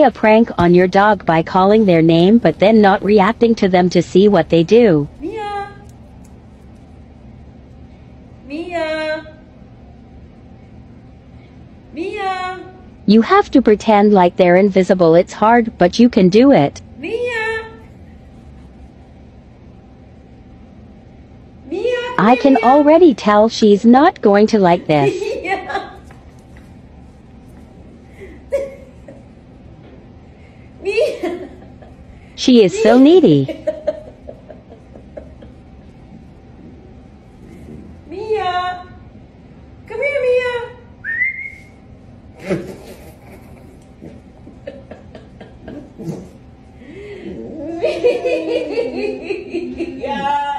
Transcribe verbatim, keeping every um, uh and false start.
a prank on your dog by calling their name but then not reacting to them to see what they do. Mia! Mia! Mia! You have to pretend like they're invisible. It's hard, but you can do it. Mia! Mia! I can already tell she's not going to like this. Mia! Mia! She is Mia. So needy. Mia! Come here, Mia! Mia!